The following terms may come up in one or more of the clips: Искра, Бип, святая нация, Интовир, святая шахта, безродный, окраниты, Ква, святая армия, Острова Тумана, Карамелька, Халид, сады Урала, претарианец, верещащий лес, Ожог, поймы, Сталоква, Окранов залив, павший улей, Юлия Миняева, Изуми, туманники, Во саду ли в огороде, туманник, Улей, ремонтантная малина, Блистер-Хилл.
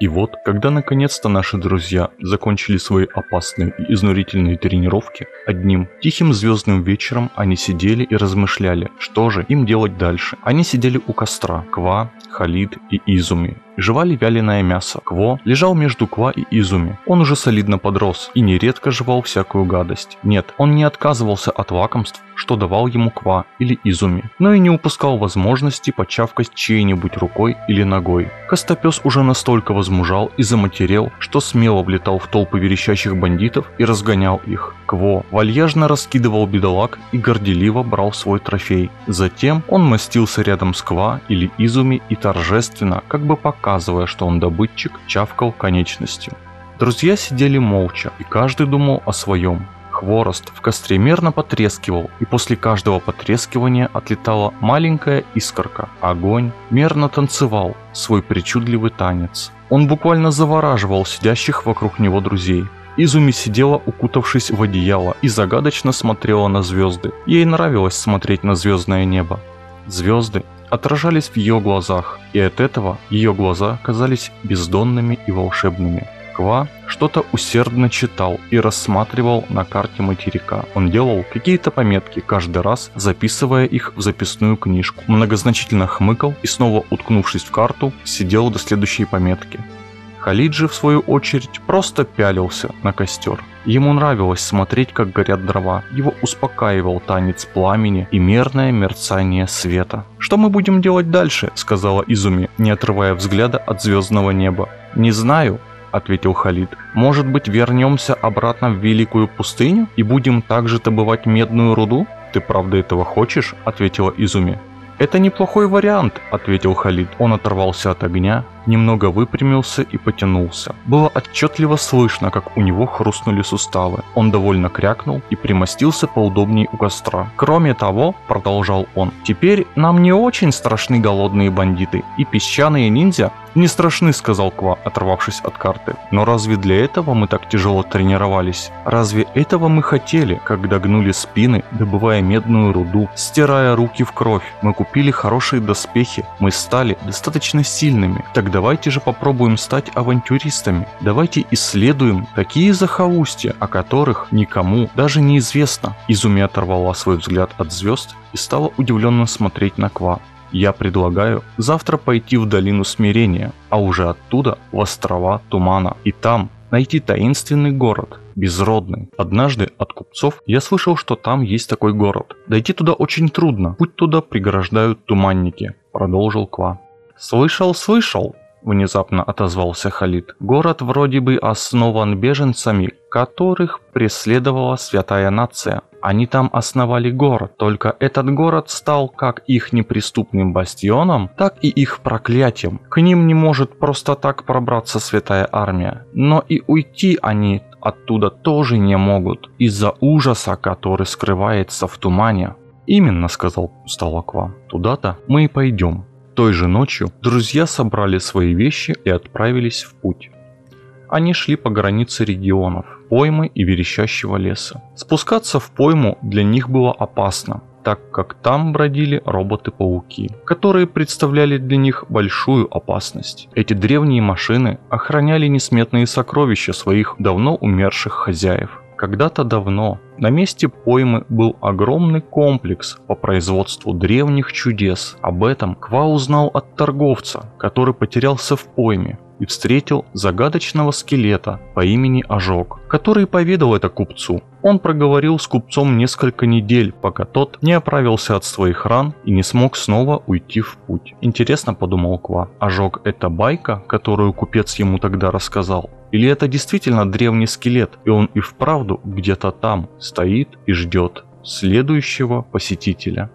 И вот, когда наконец-то наши друзья закончили свои опасные и изнурительные тренировки, одним тихим звездным вечером они сидели и размышляли, что же им делать дальше. Они сидели у костра, Ква, Халид и Изуми. Жевали вяленое мясо. Кво лежал между Ква и Изуми. Он уже солидно подрос и нередко жевал всякую гадость. Нет, он не отказывался от лакомств, что давал ему Ква или Изуми, но и не упускал возможности почавкать чьей-нибудь рукой или ногой. Костопес уже настолько возмужал и заматерел, что смело влетал в толпы верещащих бандитов и разгонял их. Кво вальяжно раскидывал бедолаг и горделиво брал свой трофей. Затем он мостился рядом с Ква или Изуми и торжественно, как бы показывая, что он добытчик, чавкал конечностью. Друзья сидели молча, и каждый думал о своем. Хворост в костре мерно потрескивал, и после каждого потрескивания отлетала маленькая искорка. Огонь мерно танцевал свой причудливый танец. Он буквально завораживал сидящих вокруг него друзей. Изуми сидела, укутавшись в одеяло, и загадочно смотрела на звезды. Ей нравилось смотреть на звездное небо. Звезды отражались в ее глазах, и от этого ее глаза казались бездонными и волшебными. Ква что-то усердно читал и рассматривал на карте материка. Он делал какие-то пометки, каждый раз записывая их в записную книжку. Многозначительно хмыкал и, снова уткнувшись в карту, сидел до следующей пометки. Халид же, в свою очередь, просто пялился на костер. Ему нравилось смотреть, как горят дрова. Его успокаивал танец пламени и мерное мерцание света. «Что мы будем делать дальше?» – сказала Изуми, не отрывая взгляда от звездного неба. «Не знаю», – ответил Халид. «Может быть, вернемся обратно в Великую пустыню и будем также добывать медную руду?» «Ты правда этого хочешь?» – ответила Изуми. «Это неплохой вариант», – ответил Халид. Он оторвался от огня, немного выпрямился и потянулся. Было отчетливо слышно, как у него хрустнули суставы. Он довольно крякнул и примостился поудобнее у костра. «Кроме того», – продолжал он, – «теперь нам не очень страшны голодные бандиты и песчаные ниндзя». «Не страшны», – сказал Ква, оторвавшись от карты. «Но разве для этого мы так тяжело тренировались? Разве этого мы хотели, когда гнули спины, добывая медную руду, стирая руки в кровь? Мы купили хорошие доспехи, мы стали достаточно сильными. Так давайте же попробуем стать авантюристами. Давайте исследуем такие захолустья, о которых никому даже не известно». Изуми оторвала свой взгляд от звезд и стала удивленно смотреть на Ква. «Я предлагаю завтра пойти в долину смирения, а уже оттуда в острова Тумана, и там найти таинственный город, безродный. Однажды от купцов я слышал, что там есть такой город. Дойти туда очень трудно, путь туда преграждают туманники», – продолжил Ква. «Слышал, слышал», – внезапно отозвался Халид. «Город вроде бы основан беженцами, которых преследовала святая нация. Они там основали город, только этот город стал как их неприступным бастионом, так и их проклятием. К ним не может просто так пробраться святая армия, но и уйти они оттуда тоже не могут, из-за ужаса, который скрывается в тумане». «Именно», — сказал Сталоква, — «туда-то мы и пойдем». Той же ночью друзья собрали свои вещи и отправились в путь. Они шли по границе регионов, поймы и верещащего леса. Спускаться в пойму для них было опасно, так как там бродили роботы-пауки, которые представляли для них большую опасность. Эти древние машины охраняли несметные сокровища своих давно умерших хозяев. Когда-то давно на месте поймы был огромный комплекс по производству древних чудес. Об этом Ква узнал от торговца, который потерялся в пойме и встретил загадочного скелета по имени Ожог, который поведал это купцу. Он проговорил с купцом несколько недель, пока тот не оправился от своих ран и не смог снова уйти в путь. «Интересно», – подумал Ква, – «Ожог – это байка, которую купец ему тогда рассказал? Или это действительно древний скелет, и он и вправду где-то там стоит и ждет следующего посетителя?»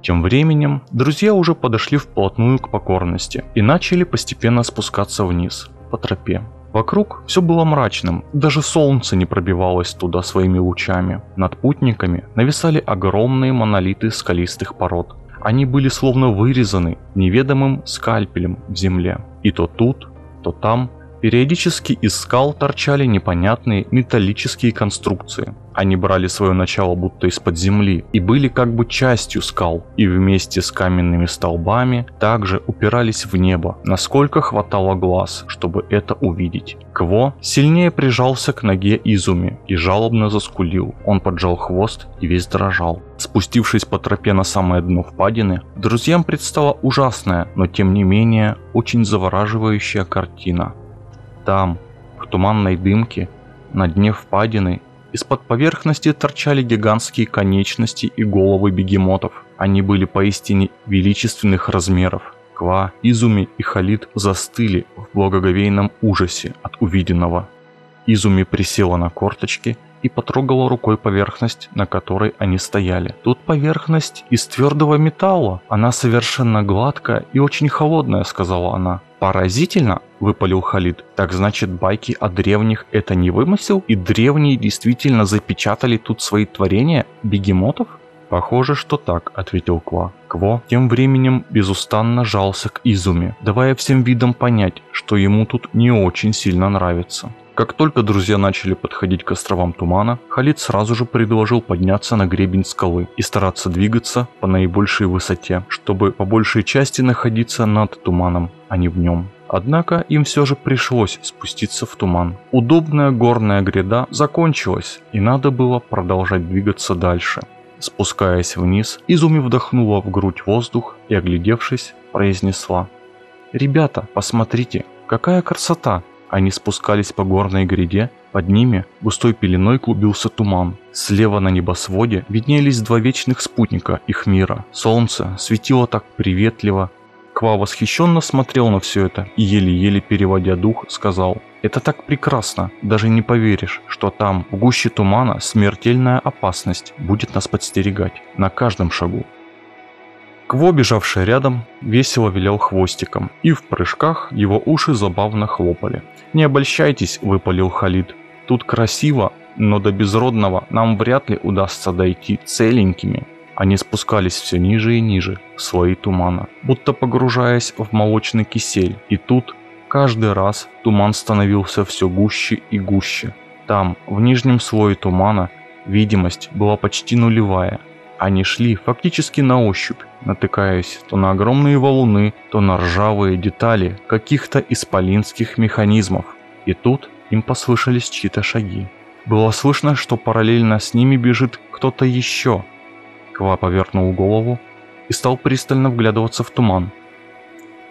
Тем временем друзья уже подошли вплотную к покорности и начали постепенно спускаться вниз по тропе. Вокруг все было мрачным, даже солнце не пробивалось туда своими лучами. Над путниками нависали огромные монолиты скалистых пород. Они были словно вырезаны неведомым скальпелем в земле. И то тут, то там Периодически из скал торчали непонятные металлические конструкции. Они брали свое начало будто из-под земли и были как бы частью скал, и вместе с каменными столбами также упирались в небо, насколько хватало глаз, чтобы это увидеть. Кво сильнее прижался к ноге Изуми и жалобно заскулил. Он поджал хвост и весь дрожал. Спустившись по тропе на самое дно впадины, друзьям предстала ужасная, но тем не менее очень завораживающая картина. Там, в туманной дымке, на дне впадины, из-под поверхности торчали гигантские конечности и головы бегемотов. Они были поистине величественных размеров. Ква, Изуми и Халид застыли в благоговейном ужасе от увиденного. Изуми присела на корточки и потрогала рукой поверхность, на которой они стояли. Тут поверхность из твердого металла. Она совершенно гладкая и очень холодная, сказала она. Поразительно, выпалил Халид. Так значит, байки о древних это не вымысел? И древние действительно запечатали тут свои творения бегемотов? Похоже, что так, ответил Ква. Кво тем временем безустанно жался к Изуми, давая всем видом понять, что ему тут не очень сильно нравится. Как только друзья начали подходить к островам Тумана, Халид сразу же предложил подняться на гребень скалы и стараться двигаться по наибольшей высоте, чтобы по большей части находиться над туманом, а не в нем. Однако им все же пришлось спуститься в туман. Удобная горная гряда закончилась, и надо было продолжать двигаться дальше. Спускаясь вниз, Изуми вдохнула в грудь воздух и, оглядевшись, произнесла: «Ребята, посмотрите, какая красота!» Они спускались по горной гряде, под ними густой пеленой клубился туман. Слева на небосводе виднелись два вечных спутника их мира. Солнце светило так приветливо. Ква восхищенно смотрел на все это и, еле-еле переводя дух, сказал: «Это так прекрасно, даже не поверишь, что там, в гуще тумана, смертельная опасность будет нас подстерегать на каждом шагу». Кво, бежавший рядом, весело вилял хвостиком, и в прыжках его уши забавно хлопали. «Не обольщайтесь», – выпалил Халид. «Тут красиво, но до безродного нам вряд ли удастся дойти целенькими». Они спускались все ниже и ниже, в слои тумана, будто погружаясь в молочный кисель. И тут каждый раз туман становился все гуще и гуще. Там, в нижнем слое тумана, видимость была почти нулевая. Они шли фактически на ощупь, натыкаясь то на огромные валуны, то на ржавые детали каких-то исполинских механизмов. И тут им послышались чьи-то шаги. Было слышно, что параллельно с ними бежит кто-то еще. Ква повернул голову и стал пристально вглядываться в туман.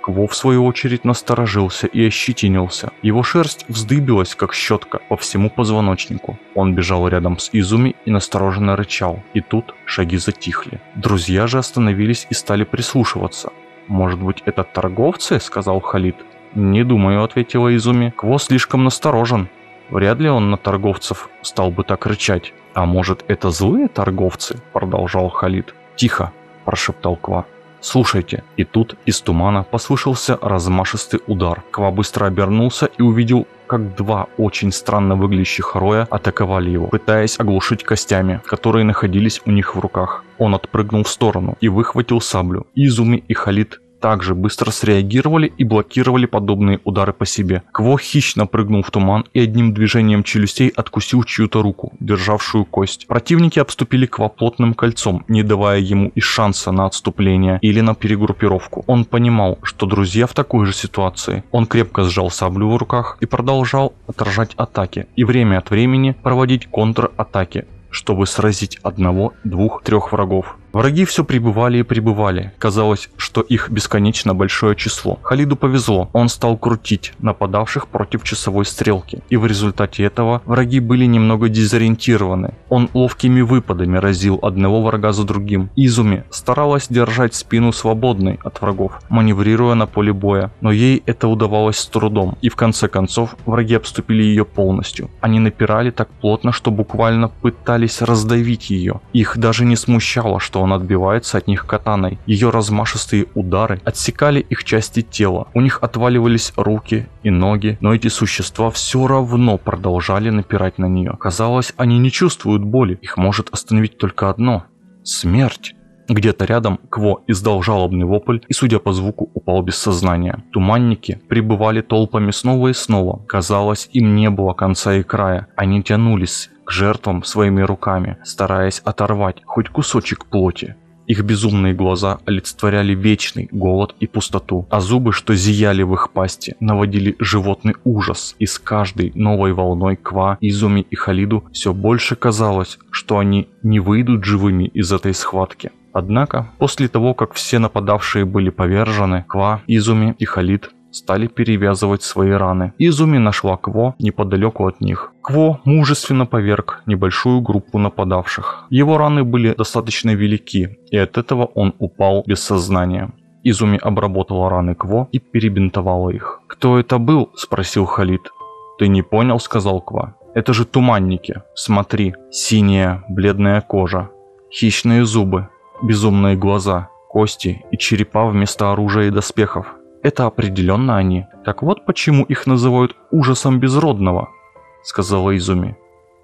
Кво, в свою очередь, насторожился и ощетинился. Его шерсть вздыбилась, как щетка, по всему позвоночнику. Он бежал рядом с Изуми и настороженно рычал. И тут шаги затихли. Друзья же остановились и стали прислушиваться. «Может быть, это торговцы?» – сказал Халид. «Не думаю», – ответила Изуми. «Кво слишком насторожен. Вряд ли он на торговцев стал бы так рычать». «А может, это злые торговцы?» – продолжал Халид. «Тихо», – прошептал Ква. «Слушайте». И тут из тумана послышался размашистый удар. Ква быстро обернулся и увидел, как два очень странно выглядящих роя атаковали его, пытаясь оглушить костями, которые находились у них в руках. Он отпрыгнул в сторону и выхватил саблю. Изуми и Халид также быстро среагировали и блокировали подобные удары по себе. Кво хищно прыгнул в туман и одним движением челюстей откусил чью-то руку, державшую кость. Противники обступили Кво плотным кольцом, не давая ему и шанса на отступление или на перегруппировку. Он понимал, что друзья в такой же ситуации. Он крепко сжал саблю в руках и продолжал отражать атаки и время от времени проводить контратаки, чтобы сразить одного, двух, трех врагов. Враги все прибывали и прибывали. Казалось, что их бесконечно большое число. Халиду повезло, он стал крутить нападавших против часовой стрелки. И в результате этого враги были немного дезориентированы. Он ловкими выпадами разил одного врага за другим. Изуми старалась держать спину свободной от врагов, маневрируя на поле боя. Но ей это удавалось с трудом. И в конце концов враги обступили ее полностью. Они напирали так плотно, что буквально пытались раздавить ее. Их даже не смущало, что он отбивается от них катаной. Ее размашистые удары отсекали их части тела. У них отваливались руки и ноги, но эти существа все равно продолжали напирать на нее. Казалось, они не чувствуют боли. Их может остановить только одно – смерть. Где-то рядом Кво издал жалобный вопль и, судя по звуку, упал без сознания. Туманники прибывали толпами снова и снова. Казалось, им не было конца и края. Они тянулись к жертвам своими руками, стараясь оторвать хоть кусочек плоти. Их безумные глаза олицетворяли вечный голод и пустоту, а зубы, что зияли в их пасти, наводили животный ужас, и с каждой новой волной Ква, Изуми и Халиду все больше казалось, что они не выйдут живыми из этой схватки. Однако, после того, как все нападавшие были повержены, Ква, Изуми и Халид стали перевязывать свои раны. Изуми нашла Кво неподалеку от них. Кво мужественно поверг небольшую группу нападавших. Его раны были достаточно велики, и от этого он упал без сознания. Изуми обработала раны Кво и перебинтовала их. «Кто это был?» – спросил Халид. «Ты не понял?» – сказал Ква. «Это же туманники. Смотри, синяя бледная кожа, хищные зубы, безумные глаза, кости и черепа вместо оружия и доспехов. Это определенно они. Так вот почему их называют ужасом безродного», — сказала Изуми.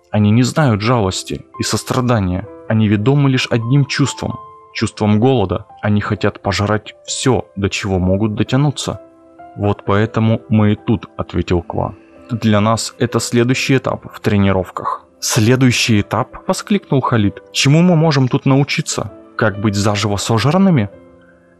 «Они не знают жалости и сострадания. Они ведомы лишь одним чувством — чувством голода. Они хотят пожрать все, до чего могут дотянуться». «Вот поэтому мы и тут», — ответил Ква. «Для нас это следующий этап в тренировках». «Следующий этап?» — воскликнул Халид. «Чему мы можем тут научиться? Как быть заживо сожранными?»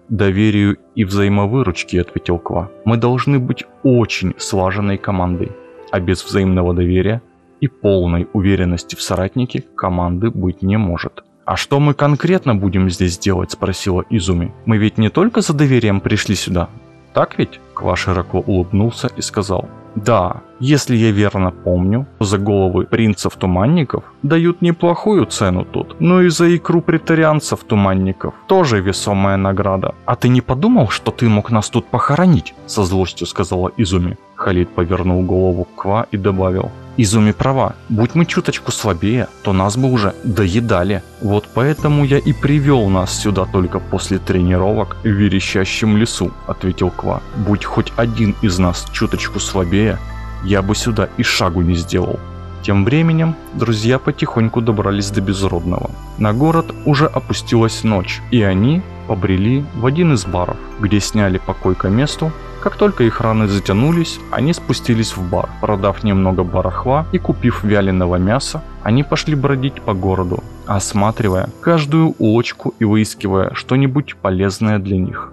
«Доверию и взаимовыручке», — ответил Ква. «Мы должны быть очень слаженной командой, а без взаимного доверия и полной уверенности в соратнике команды быть не может». «А что мы конкретно будем здесь делать?» — спросила Изуми. «Мы ведь не только за доверием пришли сюда, так ведь?» Ква широко улыбнулся и сказал: «Да, если я верно помню, за головы принцев-туманников дают неплохую цену тут, но и за икру претарианцев-туманников тоже весомая награда». «А ты не подумал, что ты мог нас тут похоронить?» — со злостью сказала Изуми. Халид повернул голову к Ква и добавил: «Изуми права, будь мы чуточку слабее, то нас бы уже доедали. Вот поэтому я и привел нас сюда только после тренировок в верещащем лесу», — ответил Ква. «Будь хоть один из нас чуточку слабее, я бы сюда и шагу не сделал». Тем временем друзья потихоньку добрались до безродного. На город уже опустилась ночь, и они побрели в один из баров, где сняли покой ко месту. Как только их раны затянулись, они спустились в бар. Продав немного барахла и купив вяленого мяса, они пошли бродить по городу, осматривая каждую улочку и выискивая что-нибудь полезное для них.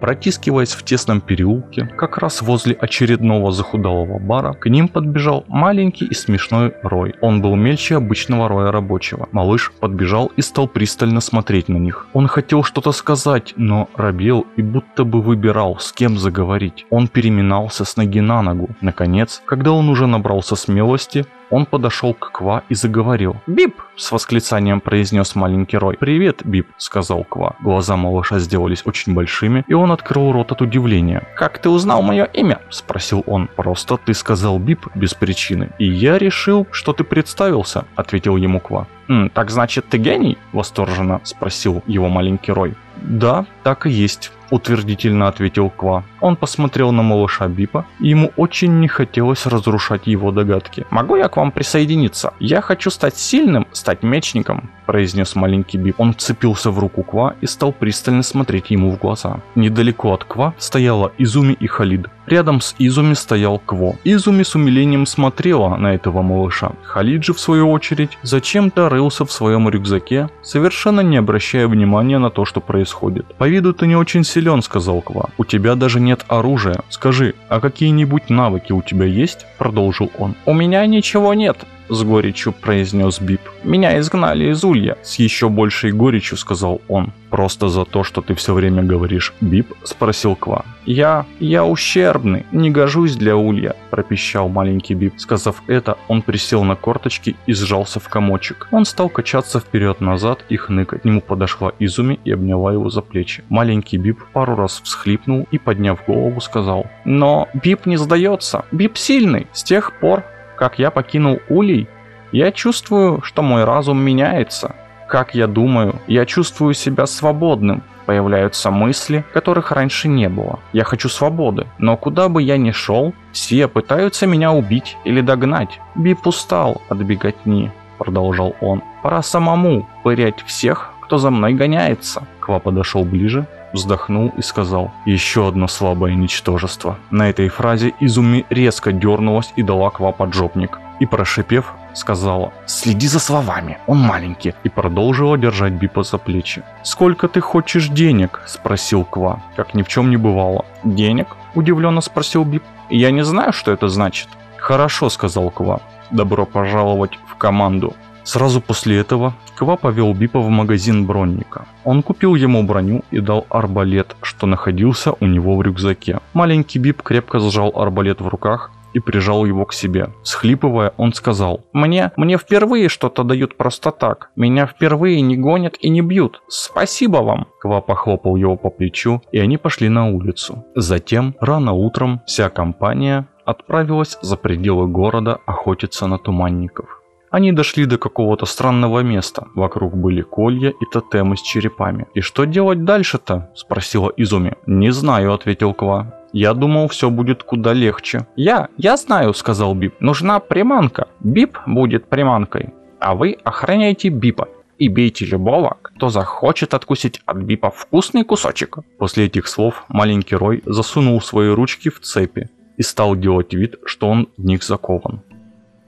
Протискиваясь в тесном переулке, как раз возле очередного захудалого бара, к ним подбежал маленький и смешной Рой. Он был мельче обычного Роя рабочего. Малыш подбежал и стал пристально смотреть на них. Он хотел что-то сказать, но робел и будто бы выбирал, с кем заговорить. Он переминался с ноги на ногу. Наконец, когда он уже набрался смелости, он подошел к Ква и заговорил. «Бип!» — с восклицанием произнес маленький Рой. «Привет, Бип!» — сказал Ква. Глаза малыша сделались очень большими, и он открыл рот от удивления. «Как ты узнал мое имя?» — спросил он. «Просто ты сказал Бип без причины, и я решил, что ты представился», — ответил ему Ква. «Так значит, ты гений?» — восторженно спросил его маленький Рой. «Да, так и есть», — утвердительно ответил Ква. Он посмотрел на малыша Бипа, и ему очень не хотелось разрушать его догадки. «Могу я к вам присоединиться? Я хочу стать сильным, стать мечником», — произнес маленький Бип. Он вцепился в руку Ква и стал пристально смотреть ему в глаза. Недалеко от Ква стояла Изуми и Халид. Рядом с Изуми стоял Кво. Изуми с умилением смотрела на этого малыша. Халид же, в свою очередь, зачем-то рылся в своем рюкзаке, совершенно не обращая внимания на то, что происходит. «По виду ты не очень силен», — сказал Ква. «У тебя даже нет оружия. Скажи, а какие-нибудь навыки у тебя есть?» — продолжил он. «У меня ничего нет», — с горечью произнес Бип. «Меня изгнали из Улья», — с еще большей горечью сказал он. «Просто за то, что ты все время говоришь Бип?» — спросил Ква. Я ущербный, не гожусь для Улья», — пропищал маленький Бип. Сказав это, он присел на корточки и сжался в комочек. Он стал качаться вперед-назад и хныкать. К нему подошла Изуми и обняла его за плечи. Маленький Бип пару раз всхлипнул и, подняв голову, сказал: «Но Бип не сдается. Бип сильный. С тех пор, как я покинул Улей, я чувствую, что мой разум меняется. Как я думаю, я чувствую себя свободным. Появляются мысли, которых раньше не было. Я хочу свободы, но куда бы я ни шел, все пытаются меня убить или догнать. Бип устал от беготни», — продолжал он. «Пора самому пырять всех, кто за мной гоняется?» Ква подошел ближе, вздохнул и сказал: «Еще одно слабое ничтожество». На этой фразе Изуми резко дернулась и дала Ква поджопник. И, прошипев, сказала: «Следи за словами, он маленький», и продолжила держать Бипа за плечи. «Сколько ты хочешь денег?» – спросил Ква, как ни в чем не бывало. «Денег?» – удивленно спросил Бип. «Я не знаю, что это значит». «Хорошо», – сказал Ква. «Добро пожаловать в команду». Сразу после этого Ква повел Бипа в магазин бронника. Он купил ему броню и дал арбалет, что находился у него в рюкзаке. Маленький Бип крепко сжал арбалет в руках и прижал его к себе. Всхлипывая, он сказал: «Мне впервые что-то дают просто так. Меня впервые не гонят и не бьют. Спасибо вам!» Ква похлопал его по плечу, и они пошли на улицу. Затем, рано утром, вся компания отправилась за пределы города охотиться на туманников. Они дошли до какого-то странного места. Вокруг были колья и тотемы с черепами. «И что делать дальше-то?» – спросила Изуми. «Не знаю», – ответил Ква. «Я думал, все будет куда легче». «Я знаю», – сказал Бип. «Нужна приманка. Бип будет приманкой. А вы охраняйте Бипа и бейте любого, кто захочет откусить от Бипа вкусный кусочек». После этих слов маленький Рой засунул свои ручки в цепи и стал делать вид, что он в них закован.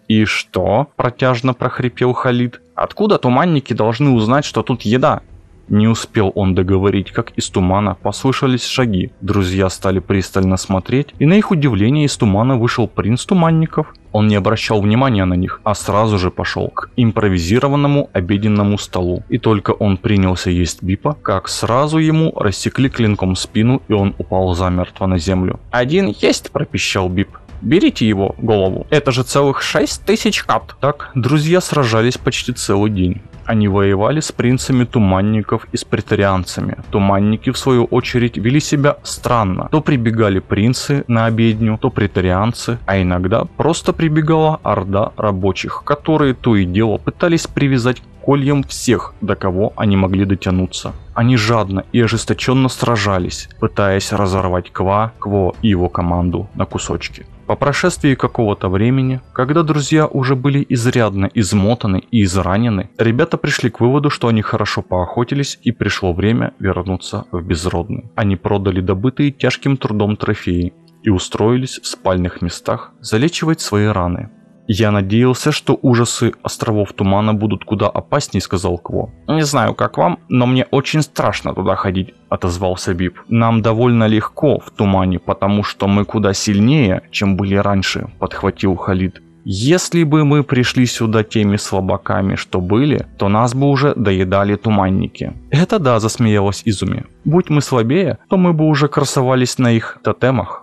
«И что?» – протяжно прохрипел Халид. «Откуда туманники должны узнать, что тут еда?» Не успел он договорить, как из тумана послышались шаги. Друзья стали пристально смотреть, и на их удивление из тумана вышел принц туманников. Он не обращал внимания на них, а сразу же пошел к импровизированному обеденному столу. И только он принялся есть Бипа, как сразу ему рассекли клинком спину, и он упал замертво на землю. «Один есть!» – пропищал Бип. «Берите его голову, это же целых 6000 кат». Так друзья сражались почти целый день. Они воевали с принцами туманников и с претарианцами. Туманники, в свою очередь, вели себя странно. То прибегали принцы на обедню, то претарианцы, а иногда просто прибегала орда рабочих, которые то и дело пытались привязать кольем всех, до кого они могли дотянуться. Они жадно и ожесточенно сражались, пытаясь разорвать Кво и его команду на кусочки. По прошествии какого-то времени, когда друзья уже были изрядно измотаны и изранены, ребята пришли к выводу, что они хорошо поохотились и пришло время вернуться в безродный. Они продали добытые тяжким трудом трофеи и устроились в спальных местах залечивать свои раны. «Я надеялся, что ужасы островов Тумана будут куда опаснее», — сказал Кво. «Не знаю, как вам, но мне очень страшно туда ходить», — отозвался Бип. «Нам довольно легко в Тумане, потому что мы куда сильнее, чем были раньше», — подхватил Халид. «Если бы мы пришли сюда теми слабаками, что были, то нас бы уже доедали туманники». «Это да», — засмеялась Изуми. «Будь мы слабее, то мы бы уже красовались на их тотемах».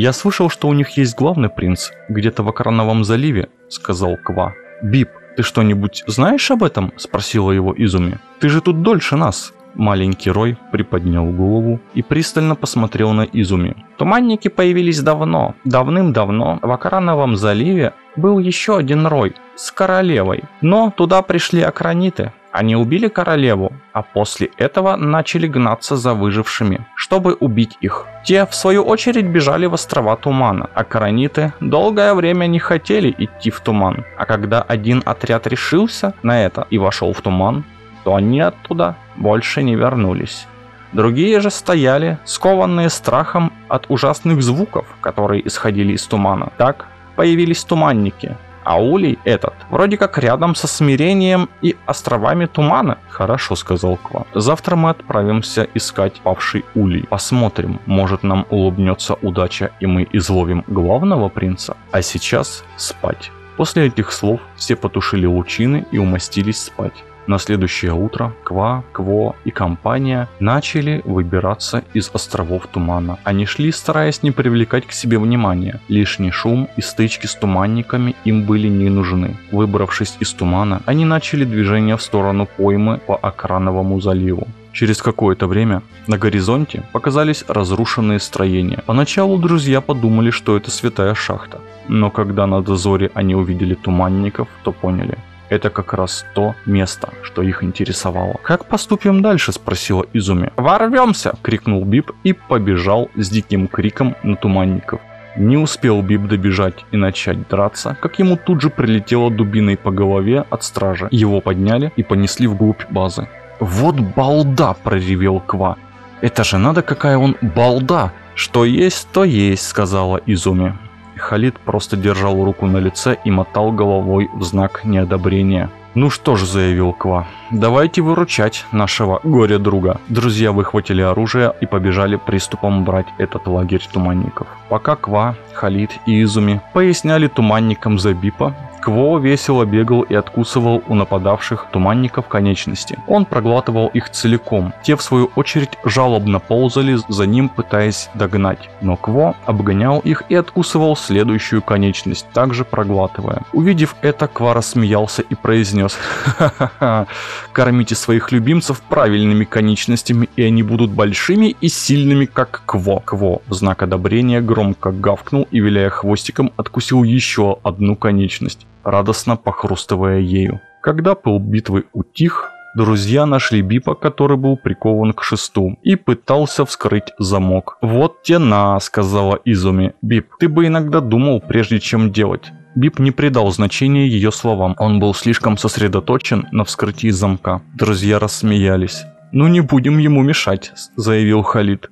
«Я слышал, что у них есть главный принц, где-то в Окрановом заливе», — сказал Ква. «Бип, ты что-нибудь знаешь об этом?» — спросила его Изуми. «Ты же тут дольше нас». Маленький Рой приподнял голову и пристально посмотрел на Изуми. «Туманники появились давно. Давным-давно в Окрановом заливе был еще один Рой с королевой, но туда пришли окраниты. Они убили королеву, а после этого начали гнаться за выжившими, чтобы убить их. Те, в свою очередь, бежали в острова Тумана, а окраниты долгое время не хотели идти в Туман. А когда один отряд решился на это и вошел в Туман, то они оттуда больше не вернулись. Другие же стояли, скованные страхом от ужасных звуков, которые исходили из Тумана. Так появились туманники». А улей этот вроде как рядом со смирением и островами тумана». «Хорошо», — сказал Ква. «Завтра мы отправимся искать павший улей. Посмотрим, может, нам улыбнется удача и мы изловим главного принца. А сейчас спать». После этих слов все потушили лучины и умостились спать. На следующее утро Ква, Кво и компания начали выбираться из островов Тумана. Они шли, стараясь не привлекать к себе внимания. Лишний шум и стычки с туманниками им были не нужны. Выбравшись из Тумана, они начали движение в сторону поймы по Окрановому заливу. Через какое-то время на горизонте показались разрушенные строения. Поначалу друзья подумали, что это святая шахта. Но когда на дозоре они увидели туманников, то поняли – это как раз то место, что их интересовало. «Как поступим дальше?» – спросила Изуми. «Ворвемся!» – крикнул Бип и побежал с диким криком на туманников. Не успел Бип добежать и начать драться, как ему тут же прилетело дубиной по голове от стражи. Его подняли и понесли вглубь базы. «Вот балда!» – проревел Ква. «Это же надо, какая он балда!» «Что есть, то есть!» – сказала Изуми. Халид просто держал руку на лице и мотал головой в знак неодобрения. «Ну что ж», – заявил Ква, – «давайте выручать нашего горе-друга». Друзья выхватили оружие и побежали приступом брать этот лагерь туманников. Пока Ква, Халид и Изуми поясняли туманникам за Бипа, Кво весело бегал и откусывал у нападавших туманников конечности. Он проглатывал их целиком. Те, в свою очередь, жалобно ползали за ним, пытаясь догнать. Но Кво обгонял их и откусывал следующую конечность, также проглатывая. Увидев это, Ква рассмеялся и произнес: «Ха-ха-ха, кормите своих любимцев правильными конечностями, и они будут большими и сильными, как Кво». Кво в знак одобрения громко гавкнул и, виляя хвостиком, откусил еще одну конечность, радостно похрустывая ею. Когда пыл битвы утих, друзья нашли Бипа, который был прикован к шесту и пытался вскрыть замок. «Вот тена», — сказала Изуми. «Бип, ты бы иногда думал, прежде чем делать». Бип не придал значения ее словам. Он был слишком сосредоточен на вскрытии замка. Друзья рассмеялись. «Ну не будем ему мешать», — заявил Халид.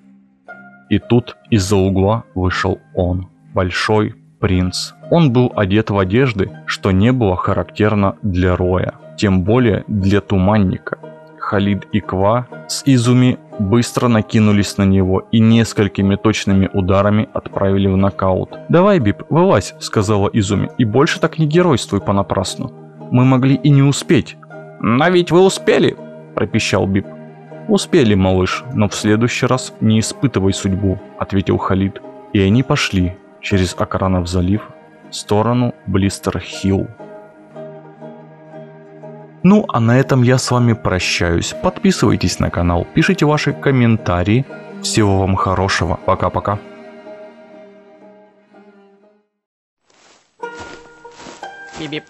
И тут из-за угла вышел он, большой принц. Он был одет в одежды, что не было характерно для роя, тем более для туманника. Халид и Ква с Изуми быстро накинулись на него и несколькими точными ударами отправили в нокаут. «Давай, Бип, вылазь», — сказала Изуми, — «и больше так не геройствуй понапрасну. Мы могли и не успеть». «Но ведь вы успели», — пропищал Бип. «Успели, малыш, но в следующий раз не испытывай судьбу», — ответил Халид. И они пошли через Окранов залив в сторону Блистер-Хилл. Ну а на этом я с вами прощаюсь. Подписывайтесь на канал, пишите ваши комментарии. Всего вам хорошего. Пока-пока. Бип-бип.